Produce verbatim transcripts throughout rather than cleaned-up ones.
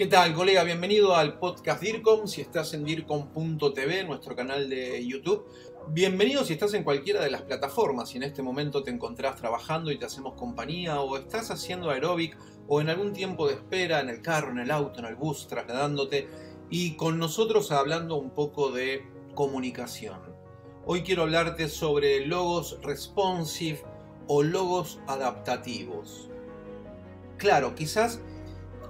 ¿Qué tal, colega? Bienvenido al podcast DIRCOM. Si estás en DIRCOM punto T V, nuestro canal de YouTube, bienvenido si estás en cualquiera de las plataformas. Si en este momento te encontrás trabajando y te hacemos compañía, o estás haciendo aeróbic, o en algún tiempo de espera, en el carro, en el auto, en el bus, trasladándote, y con nosotros hablando un poco de comunicación. Hoy quiero hablarte sobre logos responsive o logos adaptativos. Claro, quizás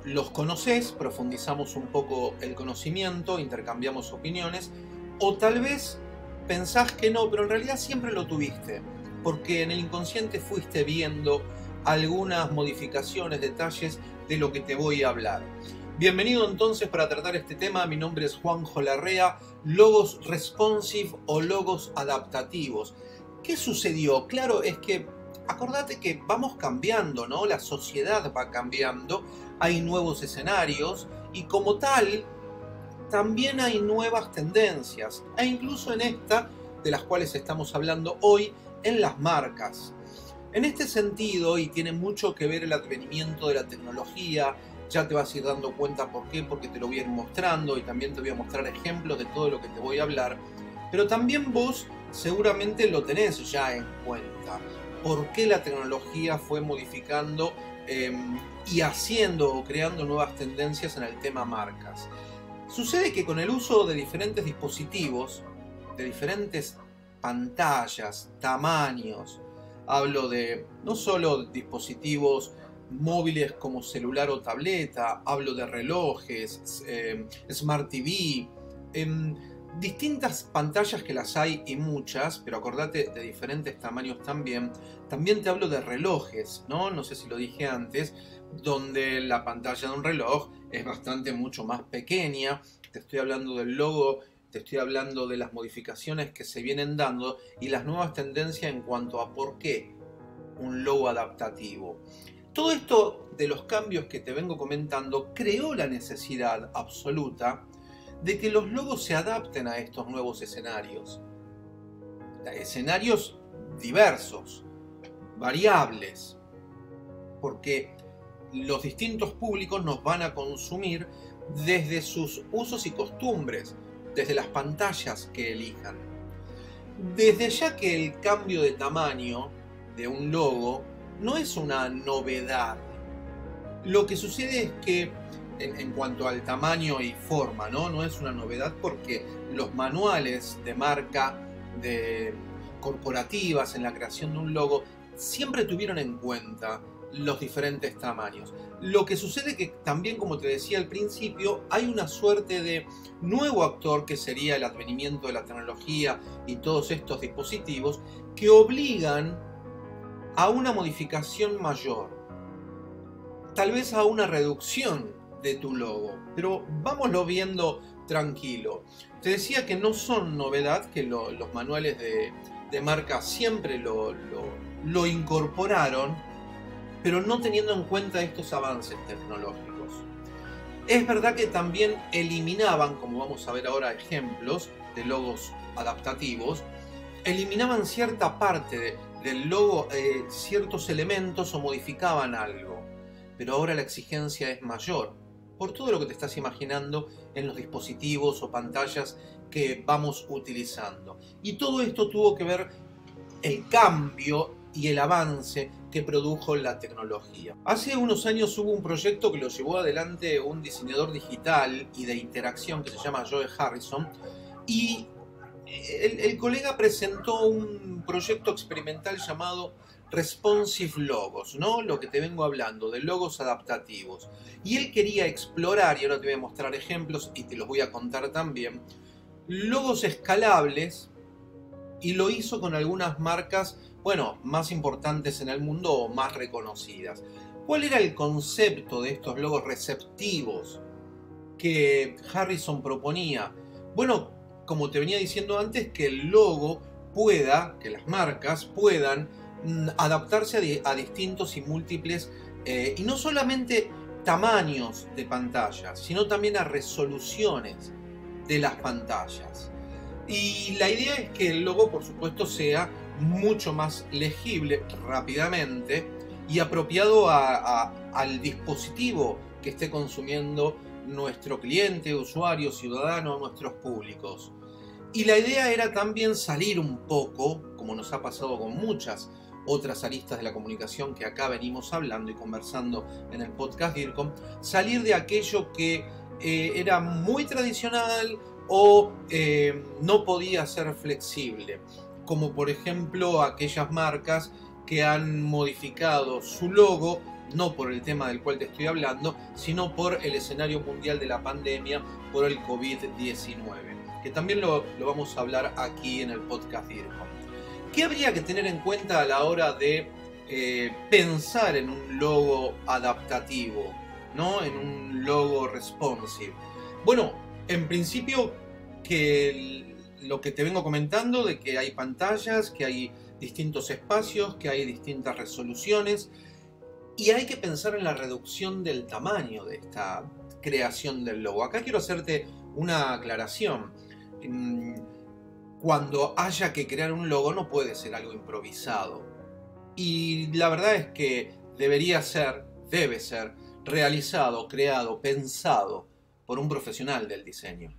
los conoces, profundizamos un poco el conocimiento, intercambiamos opiniones, o tal vez pensás que no, pero en realidad siempre lo tuviste, porque en el inconsciente fuiste viendo algunas modificaciones, detalles de lo que te voy a hablar. Bienvenido entonces para tratar este tema. Mi nombre es Juanjo Larrea. Logos responsive o logos adaptativos. ¿Qué sucedió? Claro, es que acordate que vamos cambiando, ¿no? La sociedad va cambiando, hay nuevos escenarios y como tal también hay nuevas tendencias, e incluso en esta de las cuales estamos hablando hoy, en las marcas. En este sentido, y tiene mucho que ver el advenimiento de la tecnología, ya te vas a ir dando cuenta por qué, porque te lo voy a ir mostrando y también te voy a mostrar ejemplos de todo lo que te voy a hablar. Pero también vos seguramente lo tenés ya en cuenta. ¿Por qué la tecnología fue modificando eh, y haciendo o creando nuevas tendencias en el tema marcas? Sucede que con el uso de diferentes dispositivos, de diferentes pantallas, tamaños, hablo de no solo dispositivos móviles como celular o tableta, hablo de relojes, eh, Smart T V, eh, distintas pantallas que las hay y muchas, pero acordate de diferentes tamaños también. También te hablo de relojes, ¿no? No sé si lo dije antes, donde la pantalla de un reloj es bastante mucho más pequeña. Te estoy hablando del logo, te estoy hablando de las modificaciones que se vienen dando y las nuevas tendencias en cuanto a por qué un logo adaptativo. Todo esto de los cambios que te vengo comentando creó la necesidad absoluta de que los logos se adapten a estos nuevos escenarios. Escenarios diversos, variables, porque los distintos públicos nos van a consumir desde sus usos y costumbres, desde las pantallas que elijan. Desde ya que el cambio de tamaño de un logo no es una novedad. Lo que sucede es que, en, en cuanto al tamaño y forma, ¿no? No es una novedad porque los manuales de marca, de corporativas, en la creación de un logo, siempre tuvieron en cuenta los diferentes tamaños. Lo que sucede es que también, como te decía al principio, hay una suerte de nuevo actor que sería el advenimiento de la tecnología y todos estos dispositivos que obligan a una modificación mayor, tal vez a una reducción de tu logo, pero vámoslo viendo tranquilo. Te decía que no son novedad, que lo, los manuales de, de marca siempre lo, lo, lo incorporaron, pero no teniendo en cuenta estos avances tecnológicos. Es verdad que también eliminaban, como vamos a ver ahora ejemplos de logos adaptativos, eliminaban cierta parte de del logo, eh, ciertos elementos, o modificaban algo. Pero ahora la exigencia es mayor, por todo lo que te estás imaginando en los dispositivos o pantallas que vamos utilizando. Y todo esto tuvo que ver el cambio y el avance que produjo la tecnología. Hace unos años hubo un proyecto que lo llevó adelante un diseñador digital y de interacción que se llama Joe Harrison, y El, el colega presentó un proyecto experimental llamado Responsive Logos, ¿no? Lo que te vengo hablando, de logos adaptativos. Y él quería explorar, y ahora te voy a mostrar ejemplos y te los voy a contar también, logos escalables, y lo hizo con algunas marcas, bueno, más importantes en el mundo o más reconocidas. ¿Cuál era el concepto de estos logos receptivos que Harrison proponía? Bueno, como te venía diciendo antes, que el logo pueda, que las marcas puedan mmm, adaptarse a, di a distintos y múltiples, eh, y no solamente tamaños de pantallas, sino también a resoluciones de las pantallas. Y la idea es que el logo, por supuesto, sea mucho más legible rápidamente y apropiado a, a, al dispositivo que esté consumiendo nuestro cliente, usuario, ciudadano, nuestros públicos. Y la idea era también salir un poco, como nos ha pasado con muchas otras aristas de la comunicación que acá venimos hablando y conversando en el podcast DIRCOM, salir de aquello que eh, era muy tradicional o eh, no podía ser flexible, como por ejemplo aquellas marcas que han modificado su logo, no por el tema del cual te estoy hablando, sino por el escenario mundial de la pandemia por el COVID diecinueve, que también lo, lo vamos a hablar aquí en el podcast DIRCOM. ¿Qué habría que tener en cuenta a la hora de eh, pensar en un logo adaptativo, ¿no? En un logo responsive? Bueno, en principio que el, lo que te vengo comentando de que hay pantallas, que hay distintos espacios, que hay distintas resoluciones, y hay que pensar en la reducción del tamaño de esta creación del logo. Acá quiero hacerte una aclaración. Cuando haya que crear un logo no puede ser algo improvisado. Y la verdad es que debería ser, debe ser, realizado, creado, pensado por un profesional del diseño.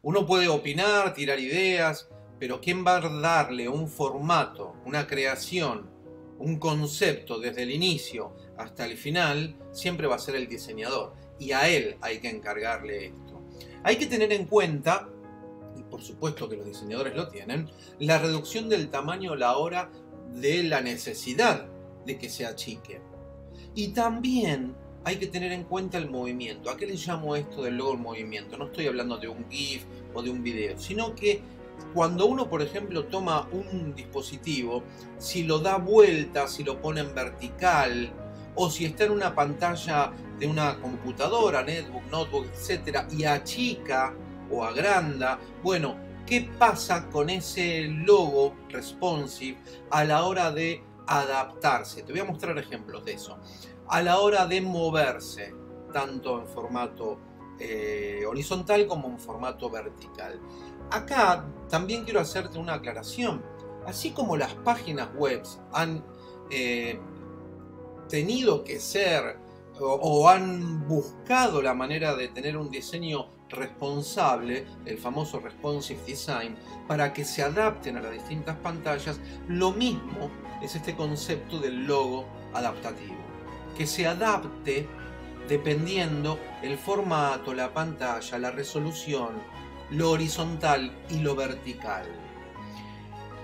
Uno puede opinar, tirar ideas, pero ¿quién va a darle un formato, una creación, un concepto desde el inicio hasta el final? Siempre va a ser el diseñador. Y a él hay que encargarle esto. Hay que tener en cuenta, y por supuesto que los diseñadores lo tienen, la reducción del tamaño a la hora de la necesidad de que se achique. Y también hay que tener en cuenta el movimiento. ¿A qué le llamo esto del logo en movimiento? No estoy hablando de un GIF o de un video, sino que cuando uno, por ejemplo, toma un dispositivo, si lo da vuelta, si lo pone en vertical, o si está en una pantalla de una computadora, netbook, notebook, etcétera, y achica o agranda, bueno, ¿qué pasa con ese logo responsive a la hora de adaptarse? Te voy a mostrar ejemplos de eso. A la hora de moverse, tanto en formato eh, horizontal como en formato vertical. Acá también quiero hacerte una aclaración. Así como las páginas web han eh, tenido que ser o, o han buscado la manera de tener un diseño responsable, el famoso responsive design, para que se adapten a las distintas pantallas, lo mismo es este concepto del logo adaptativo, que se adapte dependiendo el formato, la pantalla, la resolución, lo horizontal y lo vertical.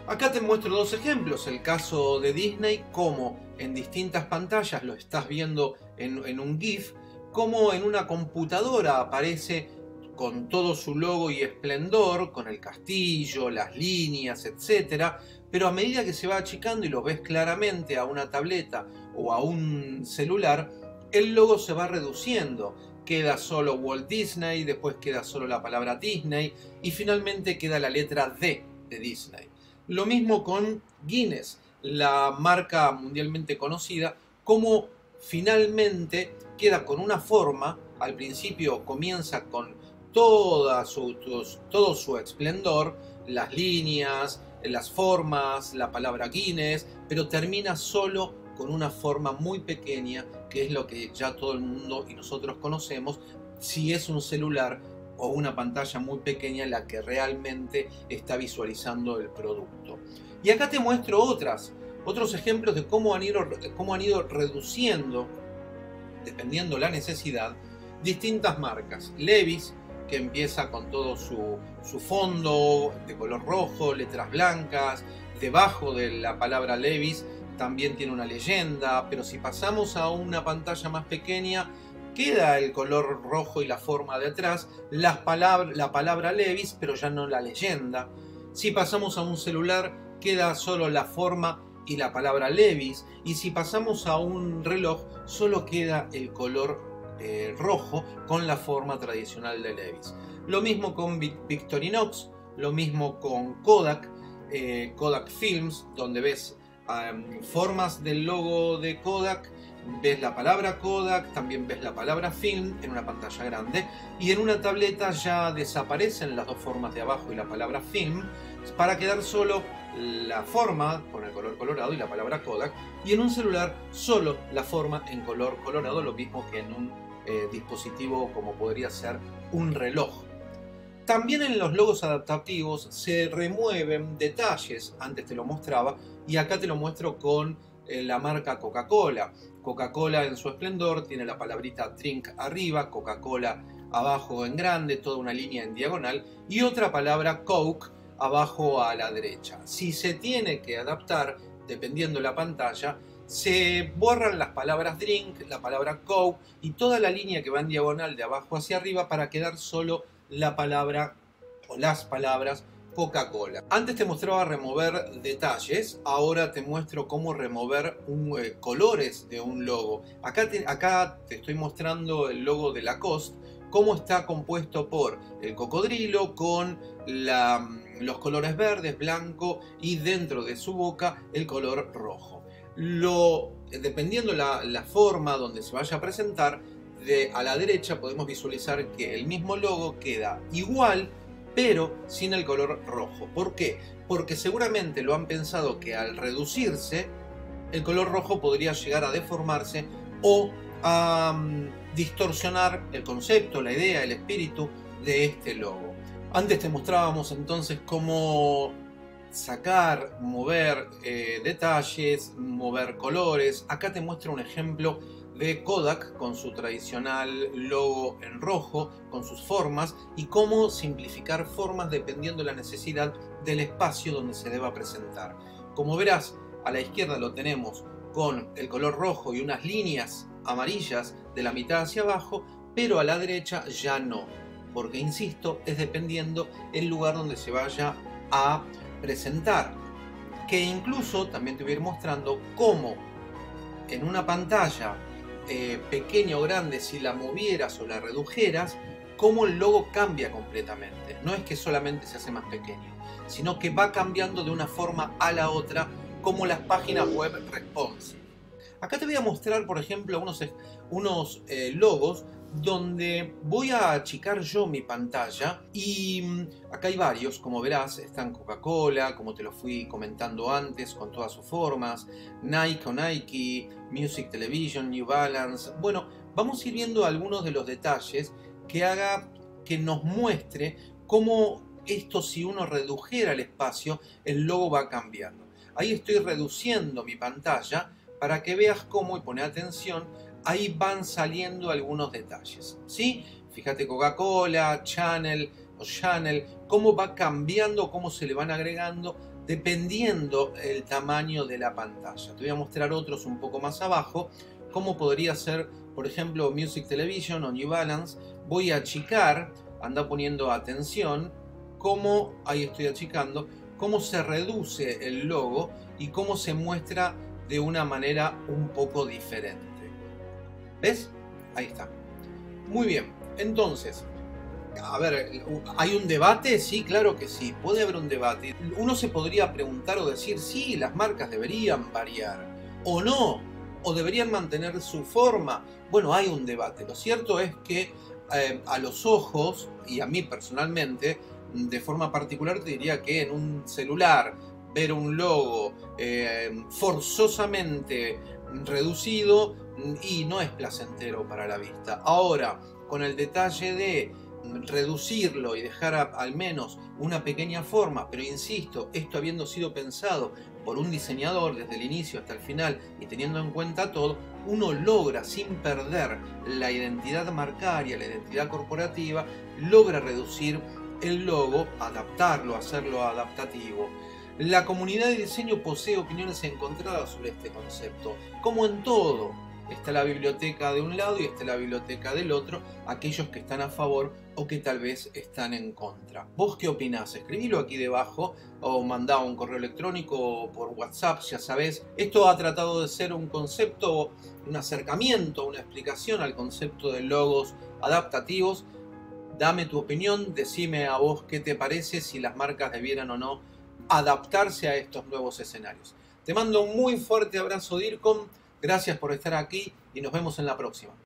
Acá te muestro dos ejemplos, el caso de Disney, como en distintas pantallas lo estás viendo en, en un GIF, como en una computadora aparece con todo su logo y esplendor, con el castillo, las líneas, etcétera, pero a medida que se va achicando y lo ves claramente a una tableta o a un celular, el logo se va reduciendo. Queda solo Walt Disney, después queda solo la palabra Disney y finalmente queda la letra D de Disney. Lo mismo con Guinness, la marca mundialmente conocida, como finalmente queda con una forma, al principio comienza con toda su, todo su esplendor, las líneas, las formas, la palabra Guinness, pero termina solo con una forma muy pequeña, que es lo que ya todo el mundo y nosotros conocemos, si es un celular o una pantalla muy pequeña la que realmente está visualizando el producto. Y acá te muestro otras, otros ejemplos de cómo han ido, cómo han ido reduciendo, dependiendo la necesidad, distintas marcas. Levi's, que empieza con todo su, su fondo de color rojo, letras blancas, debajo de la palabra Levi's también tiene una leyenda, pero si pasamos a una pantalla más pequeña queda el color rojo y la forma de atrás, las palabra, la palabra Levi's, pero ya no la leyenda. Si pasamos a un celular queda solo la forma y la palabra Levi's, y si pasamos a un reloj solo queda el color Eh, rojo con la forma tradicional de Levi's. Lo mismo con Victorinox, lo mismo con Kodak, eh, Kodak Films, donde ves um, formas del logo de Kodak, ves la palabra Kodak, también ves la palabra Film en una pantalla grande, y en una tableta ya desaparecen las dos formas de abajo y la palabra Film para quedar solo la forma con el color colorado y la palabra Kodak, y en un celular solo la forma en color colorado, lo mismo que en un eh, dispositivo como podría ser un reloj. También en los logos adaptativos se remueven detalles, antes te lo mostraba y acá te lo muestro con eh, la marca Coca-Cola. Coca-Cola en su esplendor tiene la palabrita drink arriba, Coca-Cola abajo en grande, toda una línea en diagonal y otra palabra Coke abajo a la derecha. Si se tiene que adaptar, dependiendo la pantalla, se borran las palabras drink, la palabra Coke y toda la línea que va en diagonal de abajo hacia arriba para quedar solo la palabra o las palabras Coca-Cola. Antes te mostraba remover detalles, ahora te muestro cómo remover un, eh, colores de un logo. Acá te, acá te estoy mostrando el logo de Lacoste, cómo está compuesto por el cocodrilo con la, los colores verdes, blanco y dentro de su boca el color rojo. Lo, dependiendo la, la forma donde se vaya a presentar, de a la derecha podemos visualizar que el mismo logo queda igual pero sin el color rojo. ¿Por qué? Porque seguramente lo han pensado que al reducirse el color rojo podría llegar a deformarse o a um, distorsionar el concepto, la idea, el espíritu de este logo. Antes te mostrábamos entonces cómo sacar, mover eh, detalles, mover colores. Acá te muestro un ejemplo de Kodak con su tradicional logo en rojo, con sus formas y cómo simplificar formas dependiendo de la necesidad del espacio donde se deba presentar. Como verás, a la izquierda lo tenemos con el color rojo y unas líneas amarillas de la mitad hacia abajo, pero a la derecha ya no, porque insisto, es dependiendo el lugar donde se vaya a presentar. Que incluso también te voy a ir mostrando cómo en una pantalla Eh, pequeña o grande, si la movieras o la redujeras, cómo el logo cambia completamente. No es que solamente se hace más pequeño, sino que va cambiando de una forma a la otra, como las páginas web responsive. Acá te voy a mostrar, por ejemplo, unos, unos eh, logos donde voy a achicar yo mi pantalla y acá hay varios, como verás, están Coca-Cola, como te lo fui comentando antes, con todas sus formas, Nike o Nike, Music Television, New Balance. Bueno, vamos a ir viendo algunos de los detalles que haga que nos muestre cómo esto, si uno redujera el espacio, el logo va cambiando. Ahí estoy reduciendo mi pantalla para que veas cómo, y poné atención, ahí van saliendo algunos detalles, ¿sí? Fíjate Coca-Cola, Chanel o Chanel, cómo va cambiando, cómo se le van agregando dependiendo el tamaño de la pantalla. Te voy a mostrar otros un poco más abajo, cómo podría ser, por ejemplo, Music Television o New Balance. Voy a achicar, anda poniendo atención, cómo, ahí estoy achicando, cómo se reduce el logo y cómo se muestra de una manera un poco diferente. ¿Ves? Ahí está. Muy bien. Entonces, a ver, ¿hay un debate? Sí, claro que sí. Puede haber un debate. Uno se podría preguntar o decir, sí, las marcas deberían variar. O no. O deberían mantener su forma. Bueno, hay un debate. Lo cierto es que eh, a los ojos, y a mí personalmente, de forma particular te diría que en un celular, ver un logo eh, forzosamente reducido y no es placentero para la vista. Ahora, con el detalle de reducirlo y dejar a, al menos una pequeña forma, pero insisto, esto habiendo sido pensado por un diseñador desde el inicio hasta el final y teniendo en cuenta todo, uno logra, sin perder la identidad marcaria, la identidad corporativa, logra reducir el logo, adaptarlo, hacerlo adaptativo. La comunidad de diseño posee opiniones encontradas sobre este concepto, como en todo. Está la biblioteca de un lado y está la biblioteca del otro, aquellos que están a favor o que tal vez están en contra. ¿Vos qué opinás? Escribilo aquí debajo o mandá un correo electrónico o por WhatsApp, ya sabés. Esto ha tratado de ser un concepto, un acercamiento, una explicación al concepto de logos adaptativos. Dame tu opinión, decime a vos qué te parece, si las marcas debieran o no adaptarse a estos nuevos escenarios. Te mando un muy fuerte abrazo, DIRCOM. Gracias por estar aquí y nos vemos en la próxima.